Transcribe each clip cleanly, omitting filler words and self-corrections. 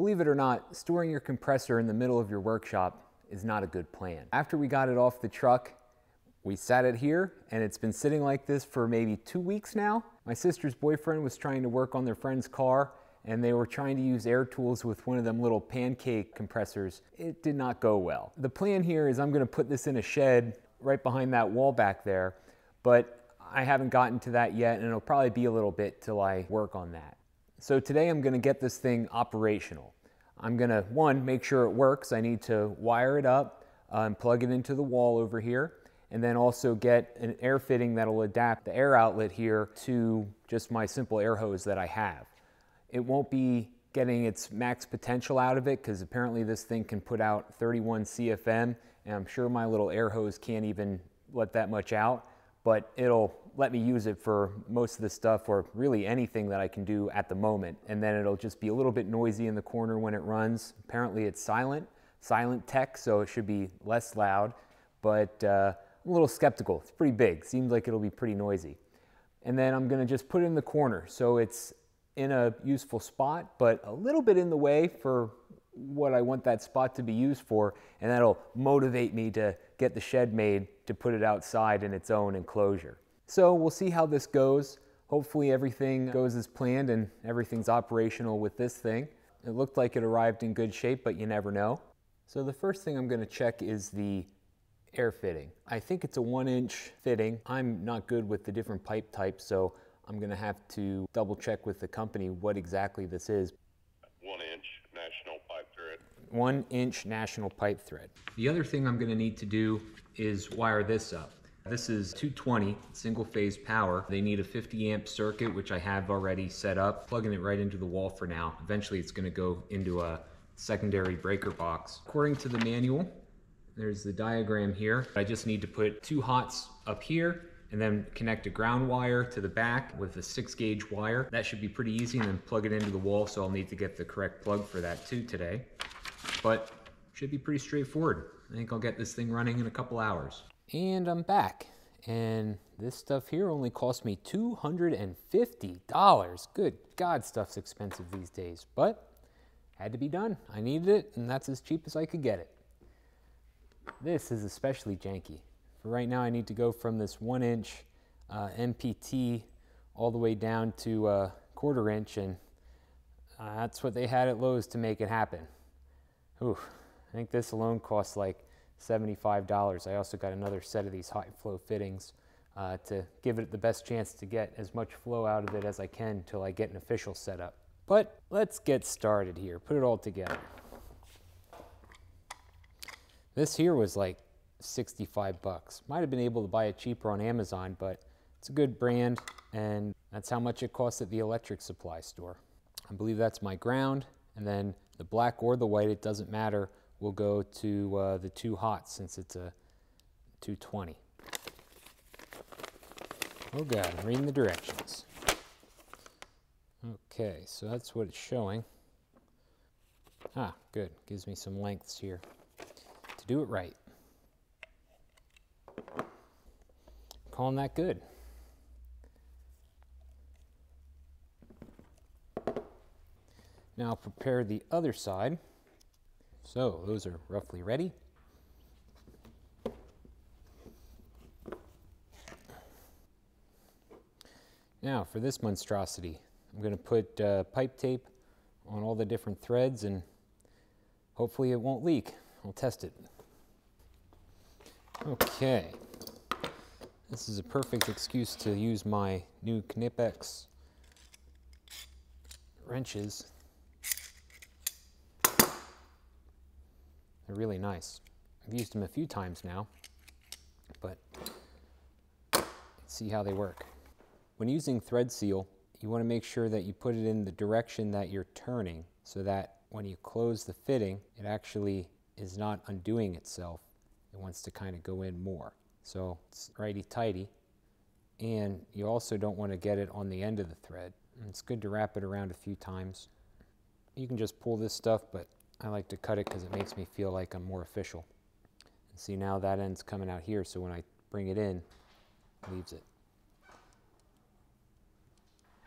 Believe it or not, storing your compressor in the middle of your workshop is not a good plan. After we got it off the truck, we sat it here, and it's been sitting like this for maybe 2 weeks now. My sister's boyfriend was trying to work on their friend's car, and they were trying to use air tools with one of them little pancake compressors. It did not go well. The plan here is I'm gonna put this in a shed right behind that wall back there, but I haven't gotten to that yet, and it'll probably be a little bit till I work on that. So today I'm gonna get this thing operational. I'm gonna, one, make sure it works. I need to wire it up and plug it into the wall over here, and then also get an air fitting that'll adapt the air outlet here to just my simple air hose that I have. It won't be getting its max potential out of it because apparently this thing can put out 31 CFM, and I'm sure my little air hose can't even let that much out, but it'll let me use it for most of the stuff or really anything that I can do at the moment. And then it'll just be a little bit noisy in the corner when it runs. Apparently it's silent tech, so it should be less loud, but I'm a little skeptical. It's pretty big, seems like it'll be pretty noisy. And then I'm gonna just put it in the corner so it's in a useful spot, but a little bit in the way for what I want that spot to be used for, and that'll motivate me to get the shed made to put it outside in its own enclosure. So we'll see how this goes. Hopefully everything goes as planned and everything's operational with this thing. It looked like it arrived in good shape, but you never know. So the first thing I'm gonna check is the air fitting. I think it's a 1-inch fitting. I'm not good with the different pipe types, so I'm gonna have to double check with the company what exactly this is. 1-inch national pipe thread. 1-inch national pipe thread. The other thing I'm gonna need to do is wire this up. This is 220 single phase power. They need a 50 amp circuit, which I have already set up, plugging it right into the wall for now. Eventually it's gonna go into a secondary breaker box. According to the manual, there's the diagram here. I just need to put 2 hots up here and then connect a ground wire to the back with a 6-gauge wire. That should be pretty easy, and then plug it into the wall, so I'll need to get the correct plug for that too today. But should be pretty straightforward. I think I'll get this thing running in a couple hours. And I'm back, and this stuff here only cost me $250. Good God, stuff's expensive these days, but had to be done. I needed it, and that's as cheap as I could get it. This is especially janky. For right now, I need to go from this 1-inch MPT all the way down to a 1/4 inch, and that's what they had at Lowe's to make it happen. Ooh, I think this alone costs like $75. I also got another set of these high flow fittings to give it the best chance to get as much flow out of it as I can until I get an official setup. But let's get started here, put it all together. This here was like $65. Might have been able to buy it cheaper on Amazon, but it's a good brand, and that's how much it costs at the electric supply store. I believe that's my ground, and then the black or the white, it doesn't matter, will go to the 2 hots since it's a 220. Oh God, I'm reading the directions. Okay, so that's what it's showing. Ah, good, gives me some lengths here to do it right. Calling that good. Now prepare the other side. So those are roughly ready. Now for this monstrosity, I'm going to put pipe tape on all the different threads, and hopefully it won't leak. I'll test it. Okay. This is a perfect excuse to use my new Knipex wrenches. They're really nice. I've used them a few times now, but let's see how they work. When using thread seal, you want to make sure that you put it in the direction that you're turning so that when you close the fitting, it actually is not undoing itself. It wants to kind of go in more. So it's righty-tighty, and you also don't want to get it on the end of the thread. And it's good to wrap it around a few times. You can just pull this stuff, but I like to cut it because it makes me feel like I'm more official. And see, now that end's coming out here, so when I bring it in, it leaves it.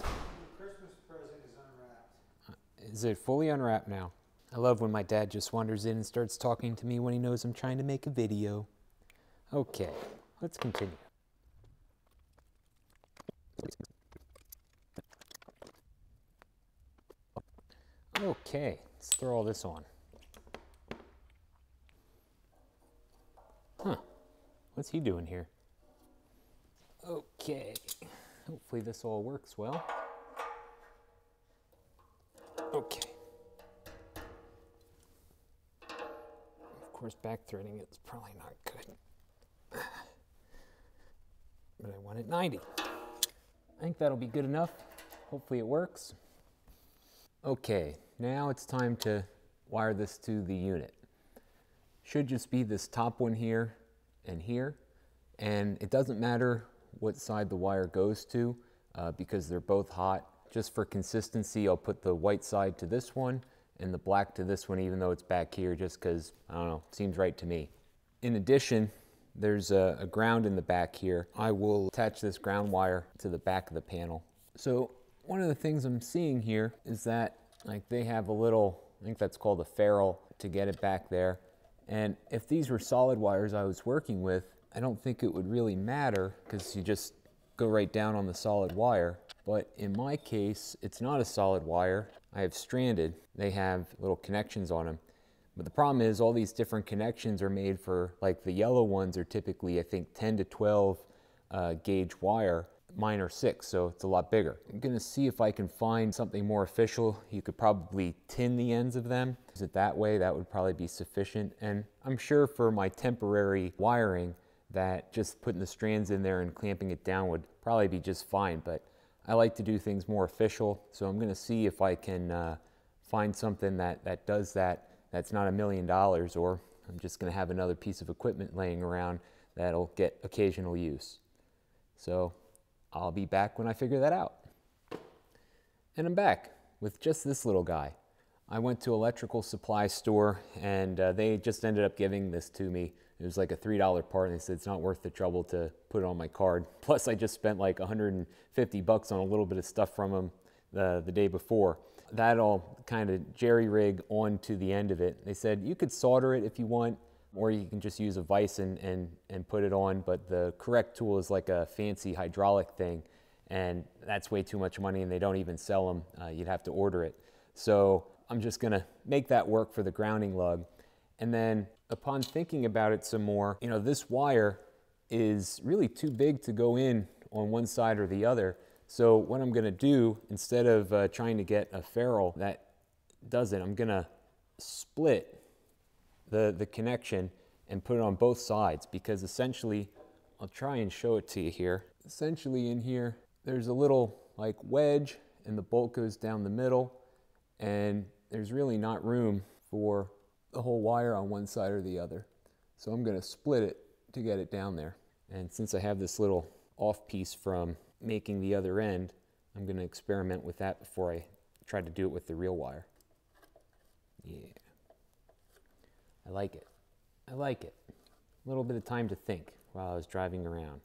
Your Christmas present is unwrapped. Is it fully unwrapped now? I love when my dad just wanders in and starts talking to me when he knows I'm trying to make a video. Okay, let's continue. Okay, let's throw all this on. Huh, what's he doing here? Okay, hopefully this all works well. Okay. Of course, back threading it's probably not good. But I want it 90. I think that'll be good enough. Hopefully it works. Okay, now it's time to wire this to the unit. Should just be this top one here and here. And it doesn't matter what side the wire goes to because they're both hot. Just for consistency, I'll put the white side to this one and the black to this one, even though it's back here, just because, I don't know, seems right to me. In addition, there's a ground in the back here. I will attach this ground wire to the back of the panel. So one of the things I'm seeing here is that like they have a little, I think that's called a ferrule to get it back there. And if these were solid wires I was working with, I don't think it would really matter because you just go right down on the solid wire. But in my case, it's not a solid wire. I have stranded. They have little connections on them. But the problem is all these different connections are made for, like the yellow ones are typically, I think, 10 to 12 gauge wire. Mine are 6, so it's a lot bigger. I'm gonna see if I can find something more official. You could probably tin the ends of them. Use it that way, that would probably be sufficient. And I'm sure for my temporary wiring that just putting the strands in there and clamping it down would probably be just fine. But I like to do things more official, so I'm gonna see if I can find something that does that, that's not $1 million, or I'm just gonna have another piece of equipment laying around that'll get occasional use. So I'll be back when I figure that out. And I'm back with just this little guy. I went to electrical supply store and they just ended up giving this to me. It was like a $3 part and they said it's not worth the trouble to put it on my card. Plus I just spent like 150 bucks on a little bit of stuff from them the day before. That'll kind of jerry-rig onto the end of it. They said you could solder it if you want, or you can just use a vise and put it on, but the correct tool is like a fancy hydraulic thing, and that's way too much money and they don't even sell them. You'd have to order it. So I'm just gonna make that work for the grounding lug. And then upon thinking about it some more, you know, this wire is really too big to go in on one side or the other. So what I'm gonna do, instead of trying to get a ferrule that does it, I'm gonna split the connection and put it on both sides, because essentially, I'll try and show it to you here. Essentially in here, there's a little like wedge and the bolt goes down the middle, and there's really not room for the whole wire on one side or the other. So I'm gonna split it to get it down there. And since I have this little off piece from making the other end, I'm gonna experiment with that before I try to do it with the real wire. Yeah. I like it. I like it. A little bit of time to think while I was driving around.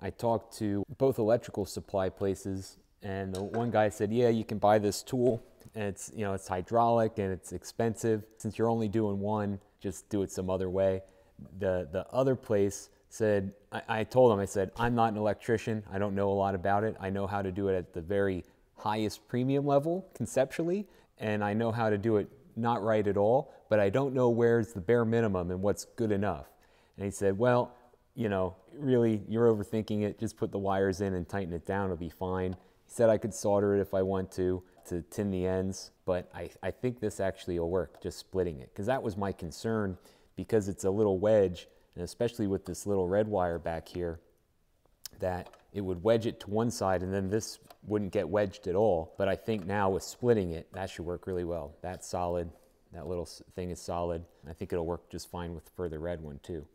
I talked to both electrical supply places, and the one guy said, yeah, you can buy this tool, and it's, you know, it's hydraulic and it's expensive. Since you're only doing one, just do it some other way. The other place said, I told him, I said, I'm not an electrician. I don't know a lot about it. I know how to do it at the very highest premium level conceptually, and I know how to do it not right at all, but I don't know where's the bare minimum and what's good enough. And he said, well, you know, really, you're overthinking it. Just put the wires in and tighten it down, it'll be fine. He said I could solder it if I want to tin the ends, but I think this actually will work, just splitting it. Because that was my concern, because it's a little wedge, and especially with this little red wire back here, that it would wedge it to one side and then this wouldn't get wedged at all. But I think now with splitting it, that should work really well. That's solid, that little thing is solid. I think it'll work just fine with the red one too.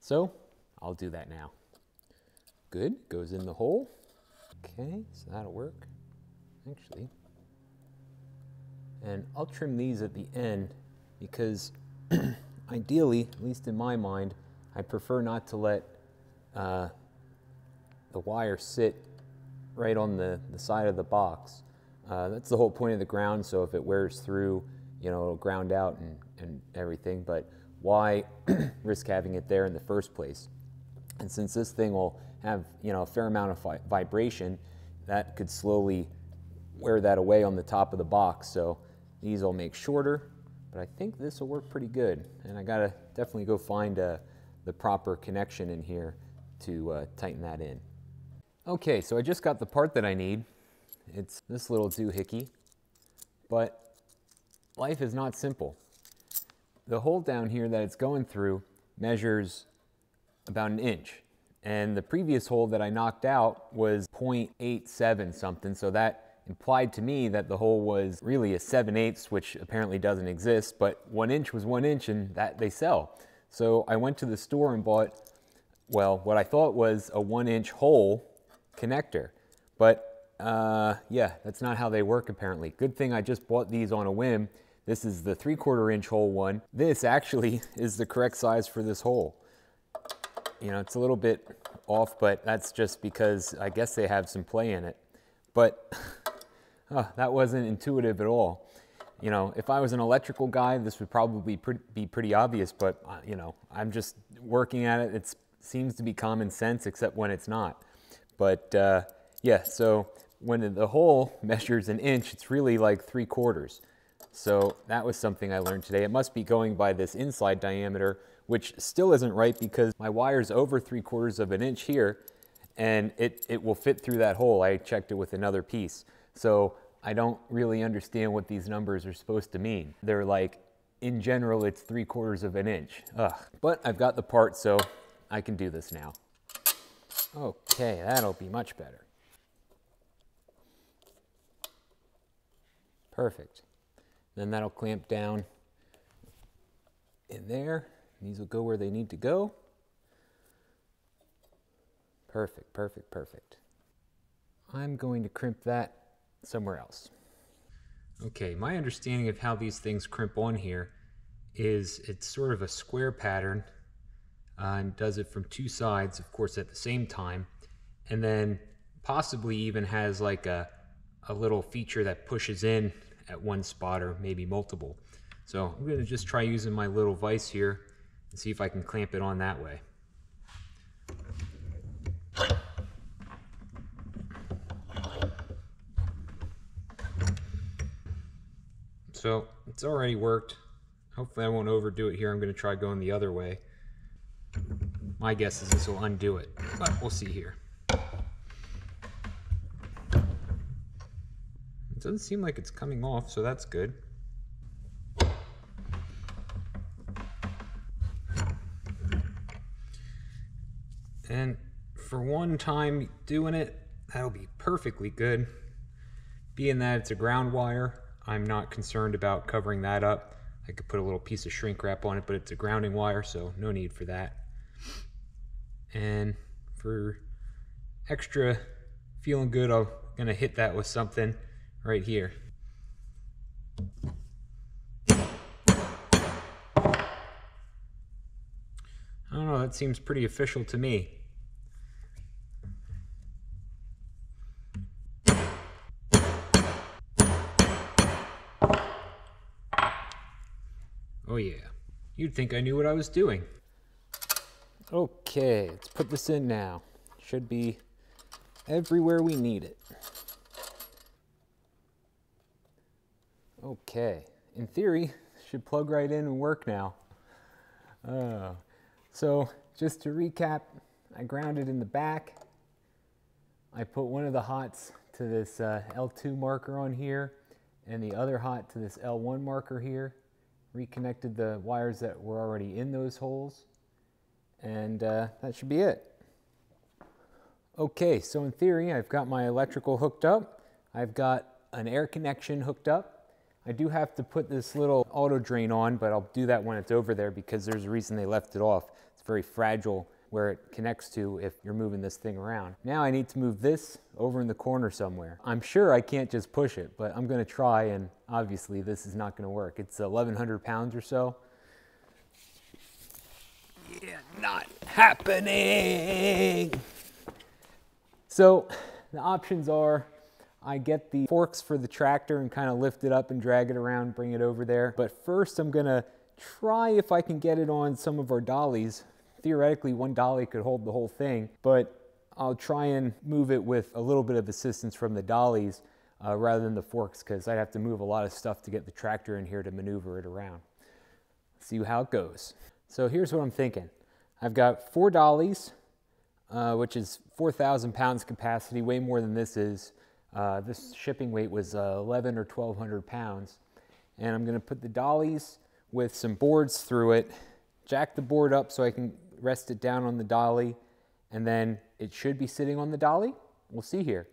So I'll do that now. Good, goes in the hole. Okay, so that'll work, actually. And I'll trim these at the end because ideally, at least in my mind, I prefer not to let the wire sit right on the side of the box. That's the whole point of the ground, so if it wears through, you know, it'll ground out and everything, but why risk having it there in the first place? And since this thing will have, you know, a fair amount of vibration, that could slowly wear that away on the top of the box. So these I'll make shorter, but I think this will work pretty good. And I gotta definitely go find the proper connection in here to tighten that in. Okay, so I just got the part that I need. It's this little doohickey, but life is not simple. The hole down here that it's going through measures about 1 inch. And the previous hole that I knocked out was 0.87 something, so that implied to me that the hole was really a 7/8, which apparently doesn't exist, but 1 inch was 1 inch and that they sell. So I went to the store and bought, well, what I thought was a 1 inch hole connector, but yeah, that's not how they work apparently. Good thing I just bought these on a whim. This is the 3/4 inch hole one. This actually is the correct size for this hole. You know, it's a little bit off, but that's just because I guess they have some play in it. But that wasn't intuitive at all. You know, if I was an electrical guy, this would probably be pretty obvious, but you know, I'm just working at it. It seems to be common sense, except when it's not. But yeah, so when the hole measures 1 inch, it's really like 3/4. So that was something I learned today. It must be going by this inside diameter, which still isn't right because my wire's over 3/4 of an inch here, and it will fit through that hole. I checked it with another piece. So I don't really understand what these numbers are supposed to mean. They're like, in general, it's 3/4 of an inch. Ugh. But I've got the part, so I can do this now. Okay, that'll be much better. Perfect. Then that'll clamp down in there. These will go where they need to go. Perfect, perfect, perfect. I'm going to crimp that somewhere else. Okay, my understanding of how these things crimp on here is it's sort of a square pattern and does it from two sides, of course, at the same time, and then possibly even has like a little feature that pushes in at one spot or maybe multiple. So I'm gonna just try using my little vise here and see if I can clamp it on that way. So it's already worked. Hopefully I won't overdo it here. I'm gonna try going the other way. My guess is this will undo it, but we'll see here. It doesn't seem like it's coming off, so that's good. And for one time doing it, that'll be perfectly good. Being that it's a ground wire, I'm not concerned about covering that up. I could put a little piece of shrink wrap on it, but it's a grounding wire, so no need for that. And for extra feeling good, I'm gonna hit that with something right here. I don't know, that seems pretty official to me. Oh yeah, you'd think I knew what I was doing. Okay, let's put this in now. Should be everywhere we need it. Okay, in theory, should plug right in and work now. So just to recap, I grounded in the back. I put one of the hots to this L2 marker on here and the other hot to this L1 marker here. Reconnected the wires that were already in those holes, and that should be it. Okay, so in theory, I've got my electrical hooked up. I've got an air connection hooked up. I do have to put this little auto drain on, but I'll do that when it's over there because there's a reason they left it off. It's very fragile where it connects to if you're moving this thing around. Now I need to move this over in the corner somewhere. I'm sure I can't just push it, but I'm gonna try, and obviously this is not gonna work. It's 1,100 pounds or so. Yeah, not happening. So the options are I get the forks for the tractor and kind of lift it up and drag it around, bring it over there. But first I'm gonna try if I can get it on some of our dollies. Theoretically, one dolly could hold the whole thing, but I'll try and move it with a little bit of assistance from the dollies rather than the forks, because I'd have to move a lot of stuff to get the tractor in here to maneuver it around. See how it goes. So here's what I'm thinking. I've got 4 dollies, which is 4,000 pounds capacity, way more than this is. This shipping weight was 11 or 1,200 pounds. And I'm gonna put the dollies with some boards through it, jack the board up so I can rest it down on the dolly, and then it should be sitting on the dolly. We'll see here.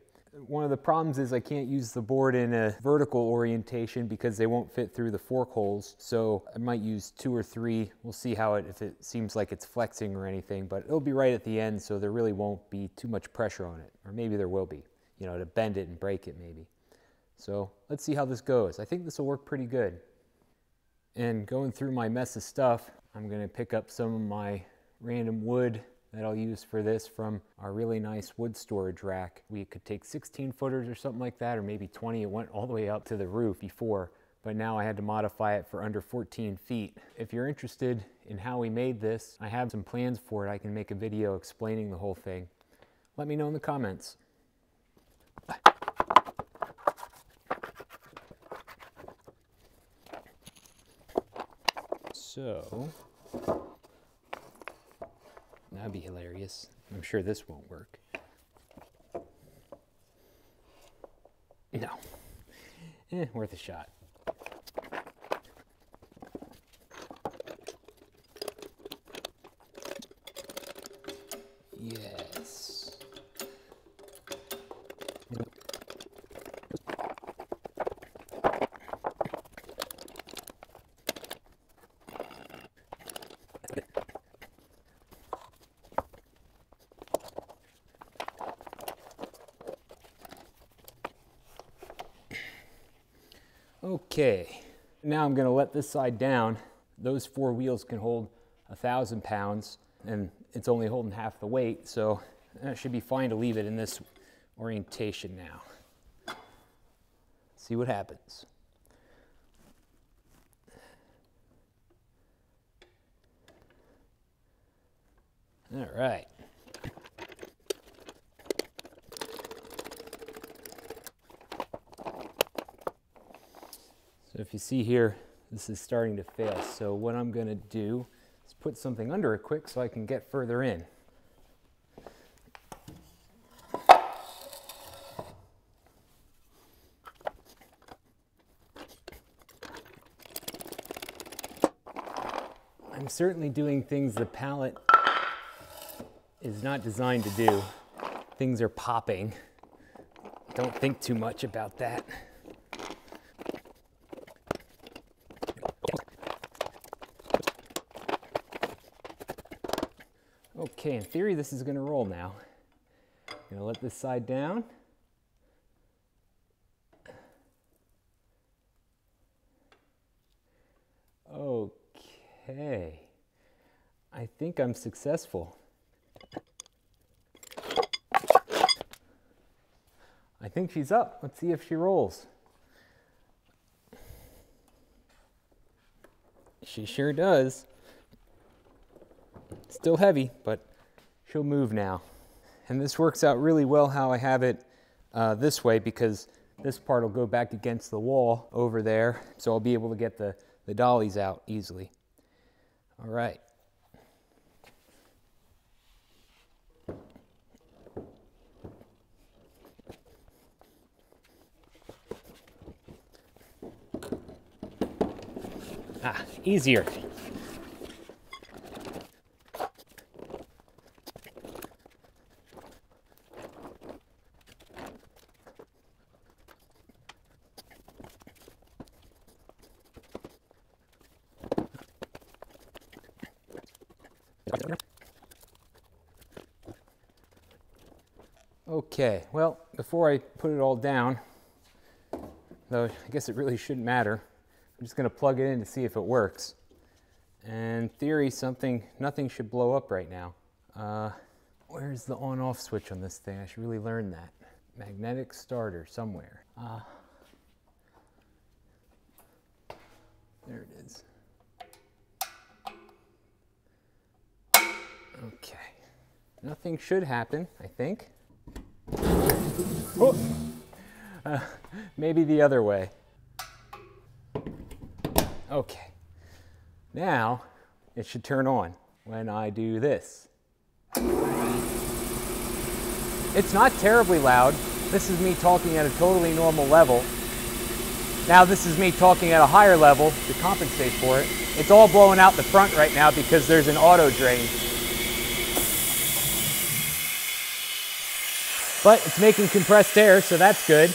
One of the problems is I can't use the board in a vertical orientation because they won't fit through the fork holes. So I might use 2 or 3. We'll see how if it seems like it's flexing or anything, but it'll be right at the end. So there really won't be too much pressure on it, or maybe there will be, you know, to bend it and break it maybe. So let's see how this goes. I think this will work pretty good. And going through my mess of stuff, I'm gonna pick up some of my random wood that I'll use for this from our really nice wood storage rack. We could take 16 footers or something like that, or maybe 20. It went all the way up to the roof before, but now I had to modify it for under 14 feet. If you're interested in how we made this, I have some plans for it. I can make a video explaining the whole thing. Let me know in the comments. So, that'd be hilarious. I'm sure this won't work. No. Worth a shot. Yes. Okay, now I'm gonna let this side down. Those 4 wheels can hold 1,000 pounds and it's only holding half the weight, so it should be fine to leave it in this orientation now. See what happens. All right. If you see here, this is starting to fail. So what I'm gonna do is put something under it quick so I can get further in. I'm certainly doing things the pallet is not designed to do. Things are popping. Don't think too much about that. Okay, in theory, this is gonna roll now. I'm gonna let this side down. Okay, I think I'm successful. I think she's up. Let's see if she rolls. She sure does. Still heavy, but she'll move now. And this works out really well how I have it this way, because this part will go back against the wall over there, so I'll be able to get the dollies out easily. All right. Ah, easier. Okay, well, before I put it all down, though I guess it really shouldn't matter, I'm just gonna plug it in to see if it works. And in theory, nothing should blow up right now. Where's the on-off switch on this thing? I should really learn that. magnetic starter somewhere. There it is. Okay. Nothing should happen, I think. Oh. Maybe the other way. Okay. Now it should turn on when I do this. It's not terribly loud. This is me talking at a totally normal level. Now this is me talking at a higher level to compensate for it. It's all blowing out the front right now because there's an auto drain. But it's making compressed air, so that's good.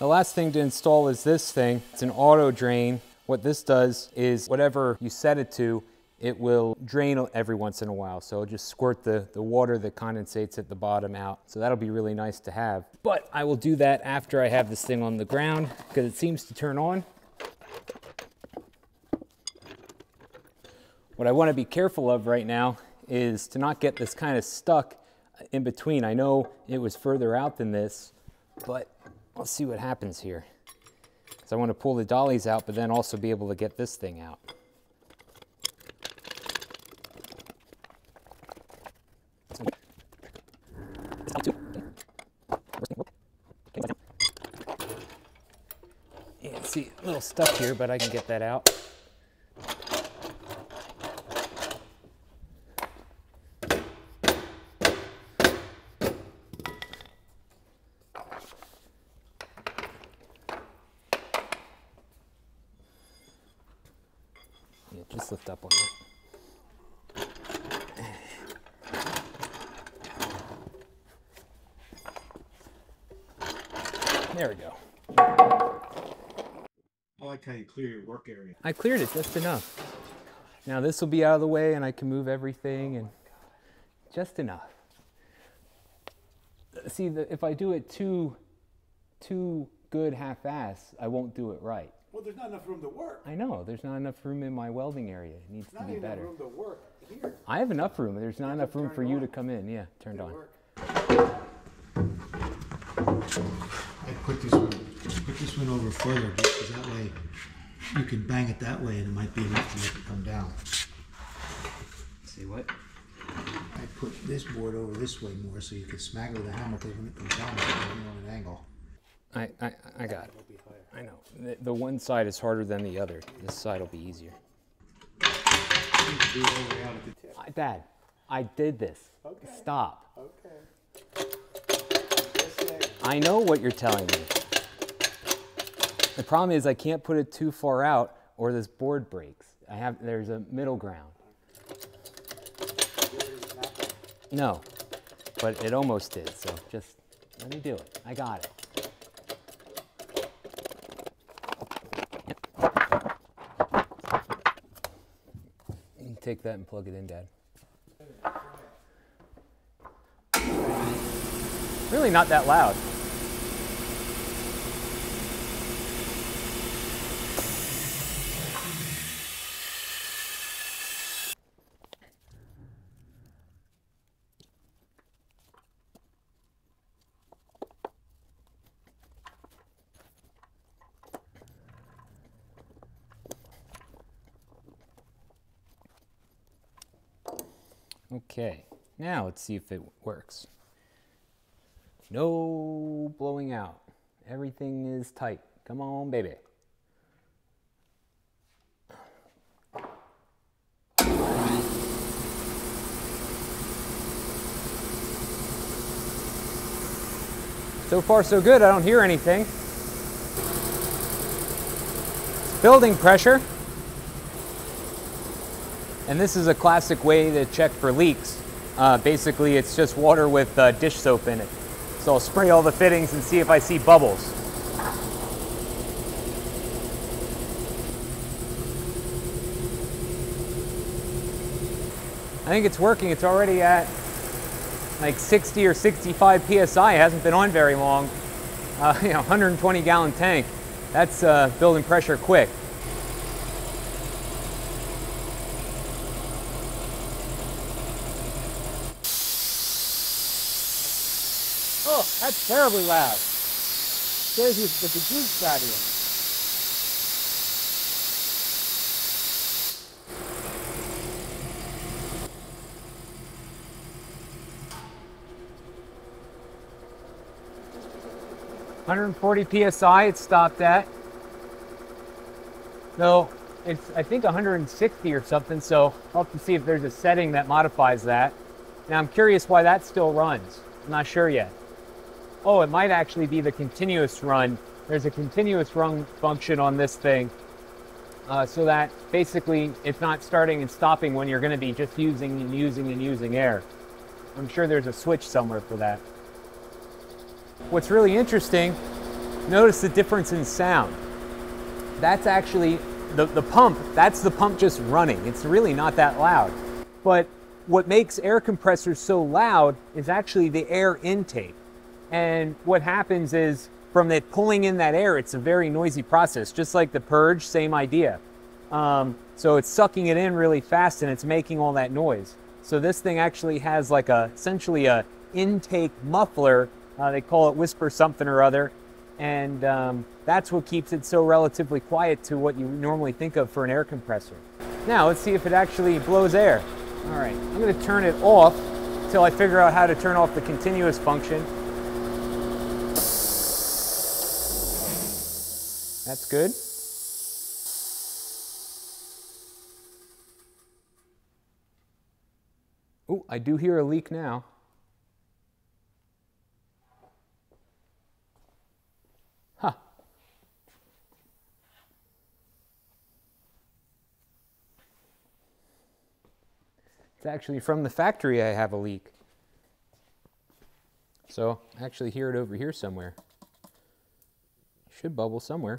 The last thing to install is this thing. It's an auto drain. What this does is whatever you set it to, it will drain every once in a while. So it'll just squirt the water that condensates at the bottom out. So that'll be really nice to have. But I will do that after I have this thing on the ground because it seems to turn on. What I want to be careful of right now is to not get this kind of stuck in between. I know it was further out than this, but let's see what happens here. So I want to pull the dollies out, but then also be able to get this thing out. Yeah, see, a little stuck here, but I can get that out. Yeah, just lift up on it. There we go. I like how you clear your work area. I cleared it just enough. Now this will be out of the way and I can move everything and just enough. See, if I do it too good half-ass, I won't do it right. Well, there's not enough room to work. I know, there's not enough room in my welding area. It needs to be better. Room to work here. I have enough room. There's not enough room for you to come in. Yeah, turned on. Put this one over further because that way you can bang it that way and it might be enough to make it come down. See what? I put this board over this way more so you can smaggle the hammer because when it comes down it's going on an angle. I got it. I know. The one side is harder than the other. This side will be easier. Dad, I did this. Okay. Stop. Okay. I know what you're telling me. The problem is I can't put it too far out or this board breaks. There's a middle ground. No, but it almost did, so just let me do it. I got it. You can take that and plug it in, Dad. Really not that loud. Okay, now let's see if it works. No blowing out. Everything is tight. Come on, baby. So far, so good. I don't hear anything. It's building pressure. And this is a classic way to check for leaks. Basically, it's just water with dish soap in it. So I'll spray all the fittings and see if I see bubbles. I think it's working. It's already at like 60 or 65 PSI. It hasn't been on very long. 120 gallon tank. That's building pressure quick. terribly loud. Scares you the bejesus out of you. $140 PSI it stopped at. No, it's I think 160 or something, so I'll have to see if there's a setting that modifies that. Now I'm curious why that still runs. I'm not sure yet. Oh, it might actually be the continuous run. There's a continuous run function on this thing, so that basically it's not starting and stopping when you're going to be just using and using and using air. I'm sure there's a switch somewhere for that. What's really interesting, notice the difference in sound. That's actually the pump, that's the pump just running. It's really not that loud. But what makes air compressors so loud is actually the air intake. And what happens is from it pulling in that air, it's a very noisy process, just like the purge, same idea. So it's sucking it in really fast and it's making all that noise. So this thing actually has like a, essentially a intake muffler. They call it whisper something or other, and that's what keeps it so relatively quiet to what you normally think of for an air compressor. Now let's see if it actually blows air. All right, I'm going to turn it off until I figure out how to turn off the continuous function. That's good. Oh, I do hear a leak now. It's actually from the factory I have a leak. So I actually hear it over here somewhere. Should bubble somewhere.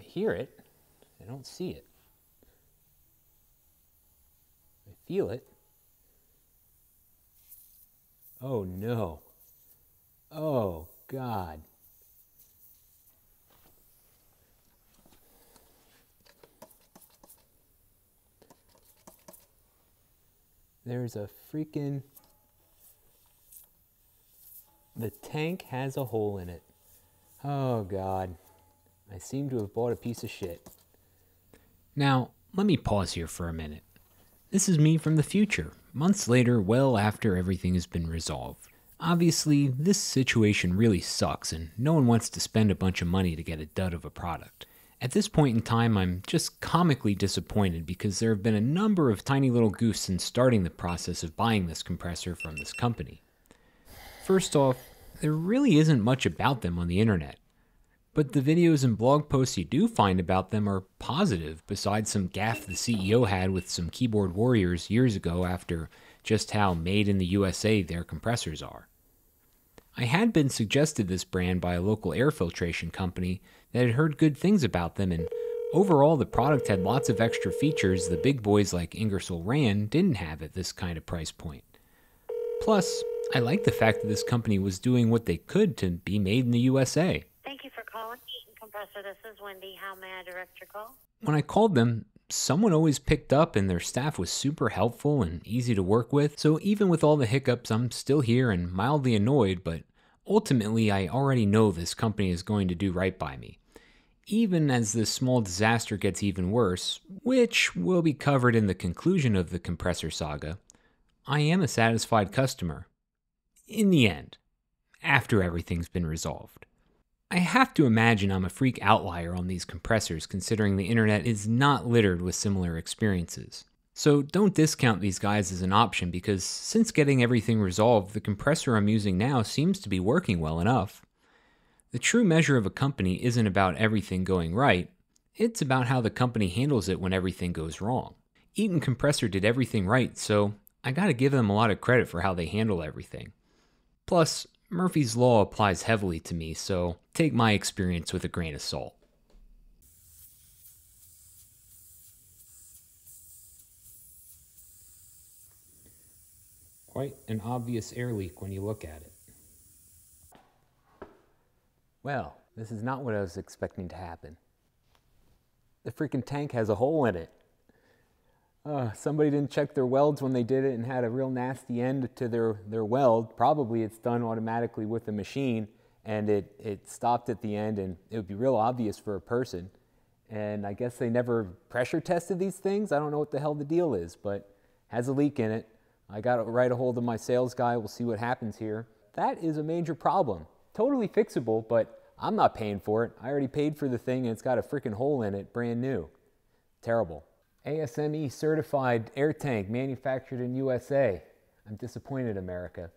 Hear it, I don't see it. I feel it. Oh no. Oh God. There's a freaking, the tank has a hole in it. Oh God. I seem to have bought a piece of shit. Now, let me pause here for a minute. This is me from the future, months later, well after everything has been resolved. Obviously, this situation really sucks and no one wants to spend a bunch of money to get a dud of a product. At this point in time, I'm just comically disappointed because there have been a number of tiny little goofs since starting the process of buying this compressor from this company. First off, there really isn't much about them on the internet. But the videos and blog posts you do find about them are positive, besides some gaffe the CEO had with some keyboard warriors years ago after just how made in the USA their compressors are. I had been suggested this brand by a local air filtration company that had heard good things about them, and overall the product had lots of extra features the big boys like Ingersoll Rand didn't have at this kind of price point. Plus, I liked the fact that this company was doing what they could to be made in the USA. This is Wendy. How may I direct your call? When I called them, someone always picked up and their staff was super helpful and easy to work with. So even with all the hiccups, I'm still here and mildly annoyed, but ultimately I already know this company is going to do right by me. Even as this small disaster gets even worse, which will be covered in the conclusion of the compressor saga, I am a satisfied customer. In the end, after everything's been resolved. I have to imagine I'm a freak outlier on these compressors considering the internet is not littered with similar experiences. So don't discount these guys as an option because since getting everything resolved, the compressor I'm using now seems to be working well enough. The true measure of a company isn't about everything going right, it's about how the company handles it when everything goes wrong. Eaton Compressor did everything right, so I gotta give them a lot of credit for how they handle everything. Plus, Murphy's Law applies heavily to me, so take my experience with a grain of salt. quite an obvious air leak when you look at it. Well, this is not what I was expecting to happen. The freaking tank has a hole in it. Somebody didn't check their welds when they did it and had a real nasty end to their weld. Probably it's done automatically with a machine and it stopped at the end, and it would be real obvious for a person. And I guess they never pressure tested these things. I don't know what the hell the deal is, but has a leak in it. I got to write a hold of my sales guy. We'll see what happens here. That is a major problem. Totally fixable, but I'm not paying for it. I already paid for the thing and it's got a freaking hole in it, brand new. Terrible. ASME certified air tank manufactured in USA. I'm disappointed, America.